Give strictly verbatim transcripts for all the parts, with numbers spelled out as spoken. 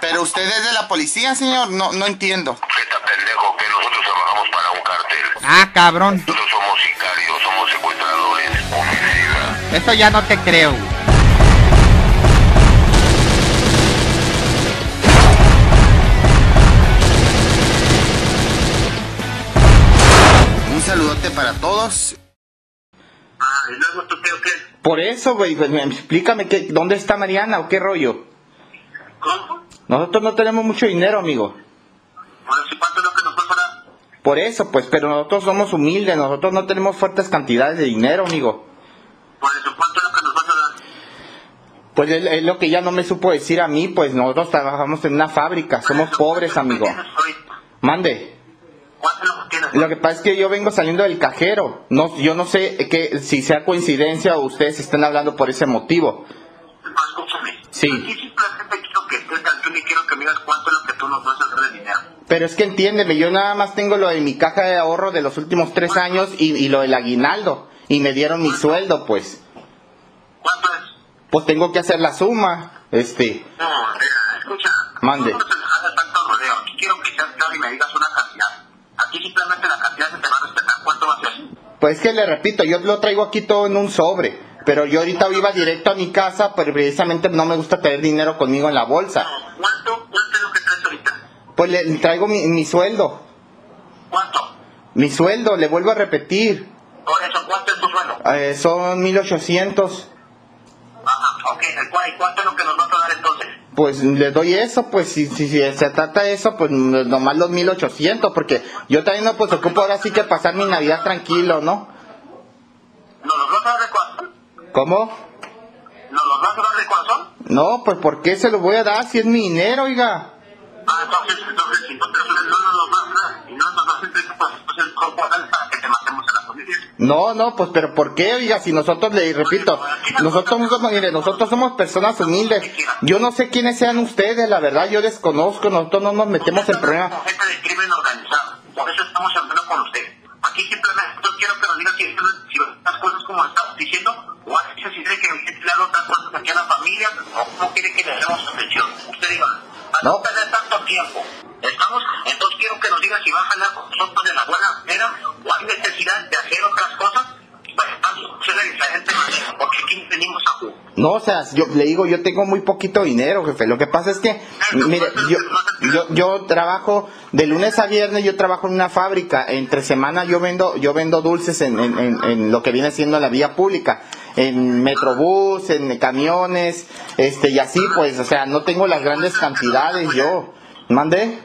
Pero usted es de la policía, señor, no, no entiendo. Usted está pendejo, que nosotros trabajamos para un cártel. Ah, cabrón. Nosotros somos sicarios, somos secuestradores, homicidas. Eso ya no te creo. Un saludote para todos. Ah, ¿y luego tú qué o qué? Por eso, güey, pues, explícame que, dónde está Mariana o qué rollo. ¿Cómo? Nosotros no tenemos mucho dinero, amigo. Bueno, si cuánto es lo que nos puede parar. Por eso, pues, pero nosotros somos humildes, nosotros no tenemos fuertes cantidades de dinero, amigo. Por eso, ¿cuánto es lo que nos vas a dar? Pues es, es lo que ya no me supo decir a mí, pues nosotros trabajamos en una fábrica, somos eso, pobres, amigo. Mande. ¿Cuánto es lo que tienes? Lo que pasa es que yo vengo saliendo del cajero. No, yo no sé que, si sea coincidencia o ustedes estén hablando por ese motivo. Escúchame. Sí. Pero es que entiéndeme, yo nada más tengo lo de mi caja de ahorro de los últimos tres años y, y lo del aguinaldo. Y me dieron mi sueldo, pues. ¿Cuánto es? Pues tengo que hacer la suma, este. No, escucha. Mande. No me hagas tanto rodeo. Aquí quiero que seas claro y me digas una cantidad. Aquí simplemente la cantidad se te va a respetar. ¿Cuánto va a ser? Pues es que le repito, yo lo traigo aquí todo en un sobre. Pero yo ahorita iba directo a mi casa, pero precisamente no me gusta tener dinero conmigo en la bolsa. No, ¿cuánto? Pues le traigo mi, mi sueldo. ¿Cuánto? Mi sueldo, le vuelvo a repetir. Por eso, ¿cuánto es tu sueldo? Eh, son mil ochocientos. Ajá, ok. ¿Y cuánto es lo que nos vas a dar entonces? Pues le doy eso, pues si, si, si se trata de eso, pues nomás los mil ochocientos, porque yo también no pues ocupo ahora sí que pasar mi Navidad tranquilo, ¿no? ¿No los vas a dar de cuánto? ¿Cómo? ¿No los vas a dar de cuánto? No, pues ¿por qué se los voy a dar si es mi dinero, oiga? Ah, entonces, entonces, si no te no nos vas a y no nos vas a entregar, pues entonces el cuerpo para que te matemos a la policía. No, no, pues, pero ¿por qué, oiga? Si nosotros, le repito, nosotros somos, mire, nosotros somos personas humildes. Yo no sé quiénes sean ustedes, la verdad, yo desconozco, nosotros no nos metemos en problemas. Somos gente de crimen organizado, por eso estamos hablando con usted. Aquí simplemente yo quiero que nos diga si estas cosas como estamos diciendo, o así se dice que le hago otras cosas aquí a la familia, o cómo quiere que le demos atención. Usted diga. No perder tanto tiempo. Estamos, entonces quiero que nos digas si va a jalar con nosotros de la buena manera o hay necesidad de hacer otras cosas. Pues vamos, se de diferente manera, porque aquí venimos a jugar. No, o sea, yo le digo, yo tengo muy poquito dinero, jefe. Lo que pasa es que, mire, yo, yo, yo trabajo de lunes a viernes, yo trabajo en una fábrica. Entre semana yo vendo, yo vendo dulces en, en, en, en lo que viene siendo la vía pública. En metrobús, en camiones, este y así, pues, o sea, no tengo las grandes cantidades yo. ¿Mande?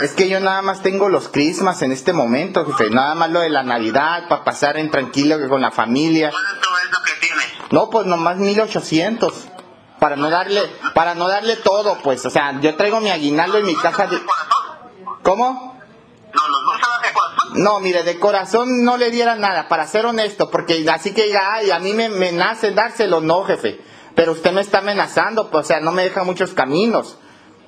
Es que yo nada más tengo los crismas en este momento, jefe, nada más lo de la Navidad, para pasar en tranquilo con la familia. ¿Cuánto es lo que tienes? No, pues nomás mil ochocientos, para no darle, para no darle todo, pues, o sea, yo traigo mi aguinaldo y mi caja de... ¿Cómo? No, los dos a de corazón. No, mire, de corazón no le diera nada, para ser honesto, porque así que diga, ay, a mí me, me nace dárselo, no, jefe. Pero usted me está amenazando, pues, o sea, no me deja muchos caminos.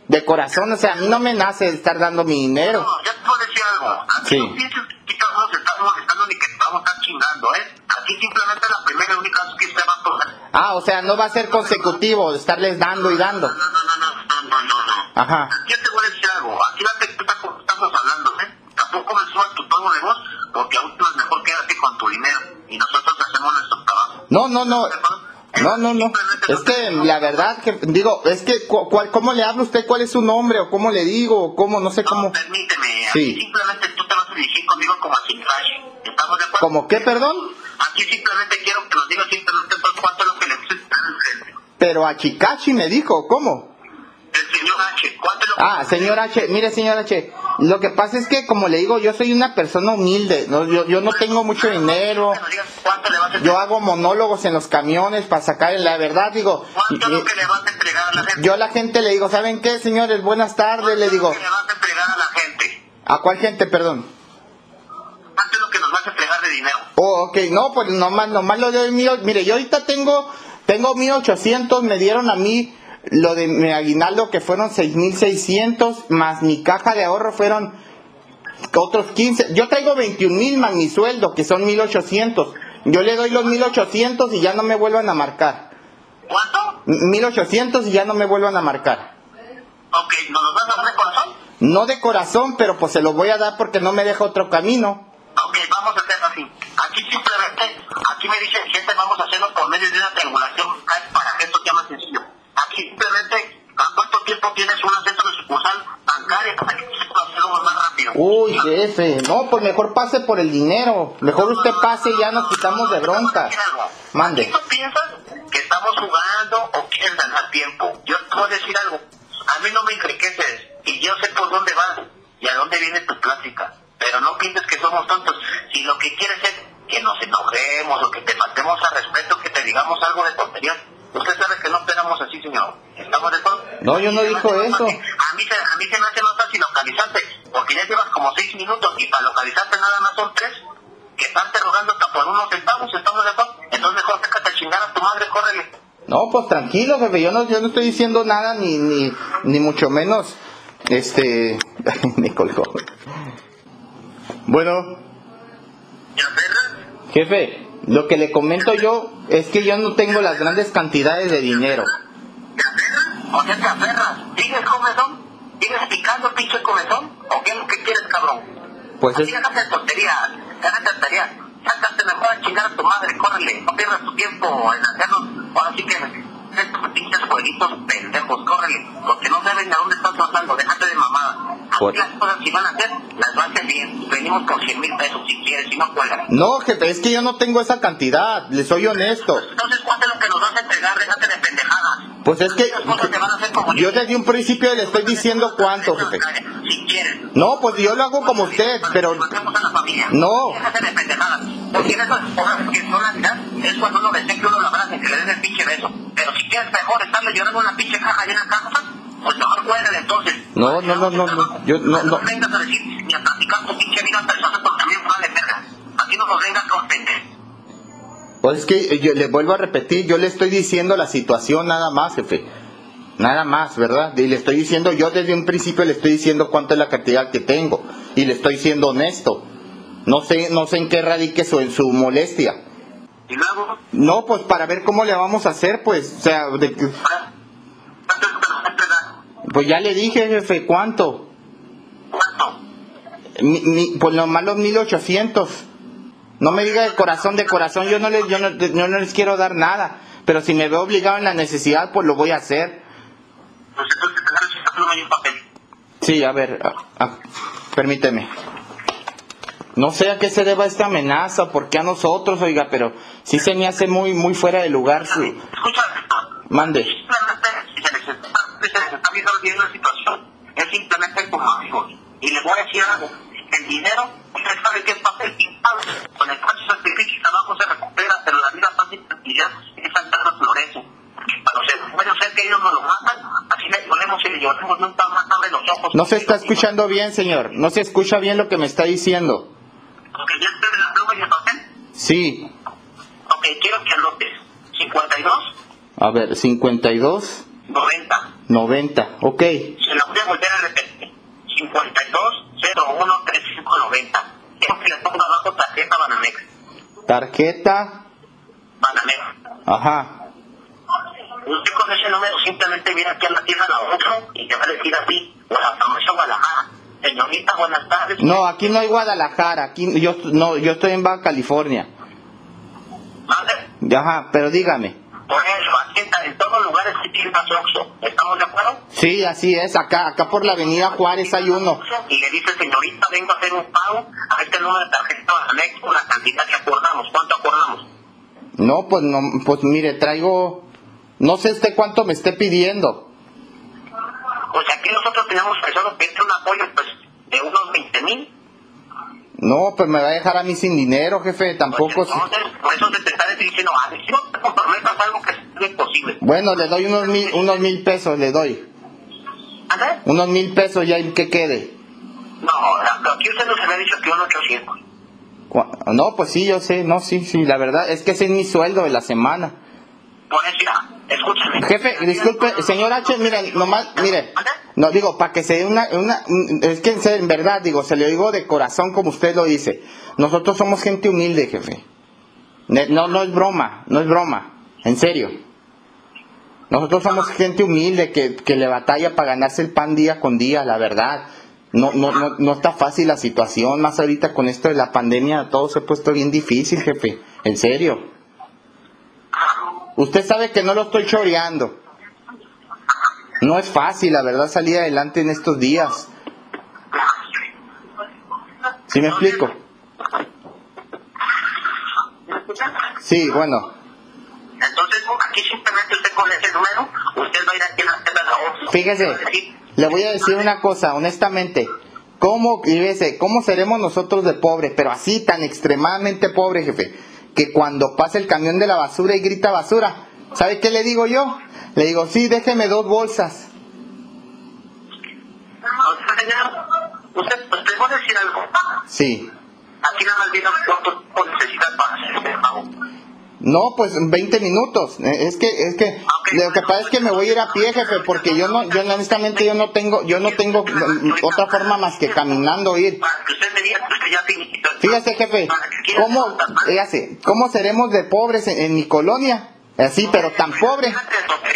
De corazón, o sea, a mí no me nace estar dando mi dinero. No, ya te voy a decir algo. A sí. No pienses que estamos molestando ni que estamos tan chingando, ¿eh? Así simplemente la primera y única vez que usted va a poner. Ah, o sea, no va a ser consecutivo estarles dando y dando. No, no, no, no, no, no, no, no. Ajá. Ya te voy a decir algo. Aquí la textura como estamos hablando, ¿eh? Tampoco me suba tu tono de voz, porque aún es mejor quédate con tu dinero y nosotros hacemos nuestro trabajo. No, no, no. No, no, no. Es que la verdad que digo, es que cu cuál, cómo le habla usted, cuál es su nombre o cómo le digo o cómo no sé cómo. No, permíteme. Sí. Simplemente tú te vas a dirigir conmigo como a Chikashi. ¿Estamos de acuerdo? ¿Cómo qué, perdón? Aquí simplemente quiero que nos digas simplemente por cuánto es lo que le necesitan. Pero a Chikashi me dijo, ¿cómo? El señor H. ¿Cuánto es lo que Ah, señor H. Mire, señor H. Lo que pasa es que, como le digo, yo soy una persona humilde, ¿no? yo, yo no tengo mucho dinero, yo hago monólogos en los camiones para sacar, la verdad, digo, ¿cuánto es lo que le vas a entregar a la gente? Yo a la gente le digo, ¿saben qué, señores? Buenas tardes, le digo. ¿Cuánto es lo que le vas a entregar a la gente? ¿A cuál gente, perdón? ¿Cuánto es lo que nos vas a entregar de dinero? Oh, ok, no, pues nomás, nomás lo doy mío, mire, yo ahorita tengo, tengo mil ochocientos, me dieron a mí... Lo de mi aguinaldo que fueron seis mil seiscientos, más mi caja de ahorro fueron otros quince. Yo traigo veintiún mil más mi sueldo, que son mil ochocientos. Yo le doy los mil ochocientos y ya no me vuelvan a marcar. ¿Cuánto? mil ochocientos y ya no me vuelvan a marcar. Ok, ¿nos los vas a dar de corazón? No de corazón, pero pues se los voy a dar porque no me deja otro camino. Ok, vamos a hacerlo así. Aquí simplemente, aquí me dicen, gente, vamos a hacerlo por medio de una triangulación para que esto sea más sencillo. Aquí simplemente, ¿a cuánto tiempo tienes un centro de sucursal bancaria para que se pueda hacerlo más rápido? Uy, jefe, no, pues mejor pase por el dinero. Mejor no, usted pase y ya nos quitamos de bronca. Mande. ¿Tú piensas que estamos jugando o quieres ganar tiempo? Yo te voy a decir algo. A mí no me enriqueces y yo sé por dónde vas y a dónde viene tu plática. Pero no pienses que somos tontos. Si lo que quieres es que nos enojemos o que te faltemos al respeto, que te digamos algo de tontería, usted sabe que no operamos así, señor. ¿Estamos de acuerdo? No, yo no digo eso. A mí, a mí se me hace más fácil localizarte, porque ya llevas como seis minutos y para localizarte nada más son tres que están te rogando hasta por unos centavos. ¿Estamos de acuerdo? Entonces mejor déjate a chingar a tu madre, córrele. No, pues tranquilo, jefe, yo no, yo no estoy diciendo nada, ni, ni, ni mucho menos, este, me colgó. Bueno, jefe, lo que le comento yo es que yo no tengo las grandes cantidades de dinero. ¿Te aferras? ¿O sea, te aferras? ¿Sigues comezón? ¿Sigues picando, pinche comezón? ¿O qué es lo que quieres, cabrón? Pues es... Déjate de tonterías, déjate de tonterías. Sácate mejor a chingar a tu madre, córrele, no pierdas tu tiempo en hacernos, ahora sí que estos pinches jueguitos pendejos, córrele, porque no saben a dónde estás pasando, déjate de mamada. Así las cosas que van a hacer, las van a hacer bien, venimos con cien mil pesos si quieres, si no cuelgas. No, jefe, es que yo no tengo esa cantidad, le soy honesto. Entonces, ¿cuánto es lo que nos vas a entregar? Déjate de pendejadas. Pues es que, yo desde un principio le estoy diciendo cuánto, jefe. Si quieres. No, pues yo lo hago como usted, pero... No. Porque esas cosas que no las das, es cuando uno desea que uno la abrace, que le den el pinche beso. Pero si quieres mejor estarle llorando una pinche caja llena de cajas, pues mejor cuérdale entonces. No, no, no, no, no, yo no, no. No vengas a decir, ni a platicar tu pinche vida a personas por también vale verga. Aquí no nos vengas con pendejas. Pues es que yo le vuelvo a repetir, yo le estoy diciendo la situación nada más, jefe. Nada más, ¿verdad? Y le estoy diciendo, yo desde un principio le estoy diciendo cuánto es la cantidad que tengo. Y le estoy siendo honesto. No sé, no sé en qué radique su, su molestia. ¿Y luego? No, pues para ver cómo le vamos a hacer, pues, o sea... De... Pues ya le dije, jefe, ¿cuánto? ¿Cuánto? Mi, mi, pues nomás los mil ochocientos. No me diga de corazón, de corazón, yo no, les, yo, no, yo no les quiero dar nada. Pero si me veo obligado en la necesidad, pues lo voy a hacer. Pues entonces te das esta pluma y un papel. Sí, a ver, a, a, permíteme. No sé a qué se deba esta amenaza, porque a nosotros, oiga, pero sí se me hace muy muy fuera de lugar su... Escucha. Mande. Si se les está, se les está viendo bien la situación, es simplemente como amigos. Y les voy a decir algo. El dinero, usted sabe que es papel pintado, con el cual su sacrificio y trabajo se recupera, pero la vida fácil y ya esas plantas florecen. Bueno, sé que ellos nos lo matan, así le ponemos y le llevamos nunca más abre los ojos. No se está escuchando bien, señor, no se escucha bien lo que me está diciendo. Ok, ¿ya tiene la pluma y el papel? Sí. Ok, quiero que anotes. cincuenta y dos. A ver, cincuenta y dos. noventa. noventa, ok. Se lo voy a volver a repetir. cincuenta y dos, cero uno, treinta y cinco, noventa. Quiero que le ponga abajo tarjeta Banamex. Tarjeta Banamex. Ajá. Usted con ese número simplemente viene aquí a la tienda la otra y te va a decir así, Guadalajara, Guadalajara. Señorita, buenas tardes. No, aquí no hay Guadalajara, aquí yo no, yo estoy en Baja California. ¿Vale? Ajá, pero dígame. Por eso, aquí en todos los lugares que tiene más Oxxo, ¿estamos de acuerdo? Sí, así es, acá, acá por la Avenida Juárez hay uno. Y le dice, señorita, vengo a hacer un pago a este número de tarjeta Banamex con la cantidad que acordamos. ¿Cuánto acordamos? No, pues no, pues mire, traigo... No sé este cuánto me esté pidiendo. O sea, aquí nosotros tenemos personas que entran un apoyo pues, de unos veinte mil. No, pues me va a dejar a mí sin dinero, jefe, tampoco... Pues entonces, si... por eso te está diciendo, a ver, si no te comprometas algo que es imposible. Bueno, le doy unos mil, unos mil pesos, le doy. ¿A ver? Unos mil pesos ya que quede. No, aquí usted nos había dicho que unos ochocientos. No, pues sí, yo sé, no, sí, sí, la verdad, es que ese es mi sueldo de la semana. Escúchame. Jefe, disculpe, señor H, mire, nomás, mire, no digo, para que se dé una, una, es que en verdad, digo, se le digo de corazón como usted lo dice, nosotros somos gente humilde, jefe, no, no es broma, no es broma, en serio, Nosotros somos gente humilde que, que le batalla para ganarse el pan día con día, la verdad. No, no, no, no está fácil la situación, más ahorita con esto de la pandemia, todo se ha puesto bien difícil, jefe, en serio. Usted sabe que no lo estoy choreando. No es fácil, la verdad, salir adelante en estos días. ¿Sí me explico? Sí, bueno. Entonces, aquí simplemente usted con ese número, usted va a ir aquí a la tienda de la Fíjese, le voy a decir una cosa, honestamente. ¿Cómo, fíjese, cómo seremos nosotros de pobres? Pero así, tan extremadamente pobres, jefe, que cuando pasa el camión de la basura y grita basura, ¿sabe qué le digo yo? Le digo, sí, déjeme dos bolsas. No, señor, usted, ¿usted puede decir algo? Sí. Aquí nada más viene cuánto necesita para hacer el pago. No, pues veinte minutos. Es que, es que, okay, lo que pasa es que me voy a ir a pie, jefe, porque yo no, yo honestamente yo no tengo, yo no tengo otra forma más que caminando ir. Fíjese, jefe, ¿cómo, fíjese, cómo seremos de pobres en, en mi colonia? Así, pero tan pobre.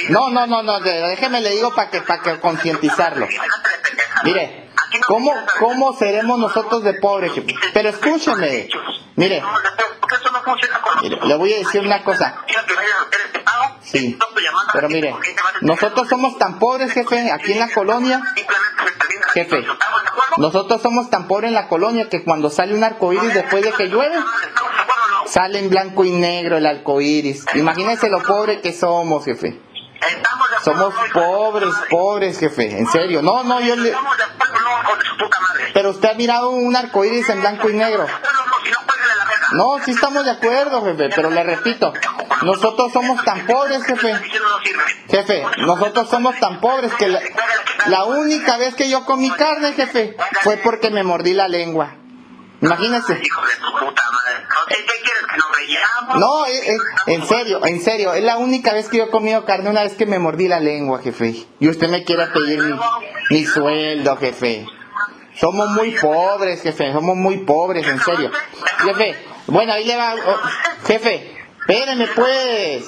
No, no, no, no, déjeme le digo para que, para que concientizarlo. Mire, ¿cómo, cómo seremos nosotros de pobres, jefe? Pero escúcheme, mire. Mire, le voy a decir una cosa. Sí, pero mire, nosotros somos tan pobres, jefe, aquí en la colonia. Jefe, nosotros somos tan pobres en la colonia que cuando sale un arcoíris después de que llueve, sale en blanco y negro el arcoíris. Imagínense lo pobre que somos, jefe. Somos pobres, pobres, jefe, en serio. No, no, yo le... Pero usted ha mirado un arcoíris en blanco y negro. No, sí estamos de acuerdo, jefe, pero le repito, nosotros somos tan pobres, jefe, jefe, nosotros somos tan pobres que la, la única vez que yo comí carne, jefe, fue porque me mordí la lengua. Imagínese. No, es, es, en serio, en serio, es la única vez que yo he comido carne, una vez que me mordí la lengua, jefe, y usted me quiere pedir mi, mi sueldo, jefe. Somos muy pobres, jefe, somos muy pobres, en serio. Jefe, bueno, ahí le va... Oh, jefe, espéreme, pues.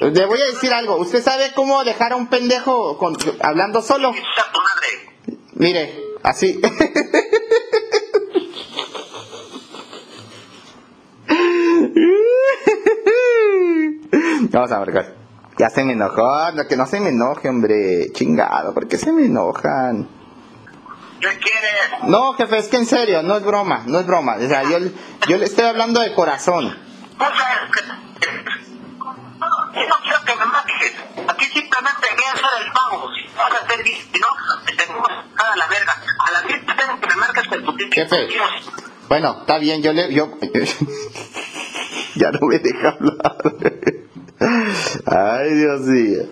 Le voy a decir algo. ¿Usted sabe cómo dejar a un pendejo con, hablando solo? Mire, así. Vamos a ver, ya se me enojó. No, que no se me enoje, hombre. Chingado, ¿por qué se me enojan? No, jefe, es que en serio, no es broma, no es broma. O sea, yo, yo le estoy hablando de corazón. Aquí simplemente voy a hacer el pago. Vas a hacer no, te tengo a la verga. A la gente tengo que me marcas el putito. Jefe, bueno, está bien, yo le. Yo... ya no me deja hablar. Ay, Dios mío.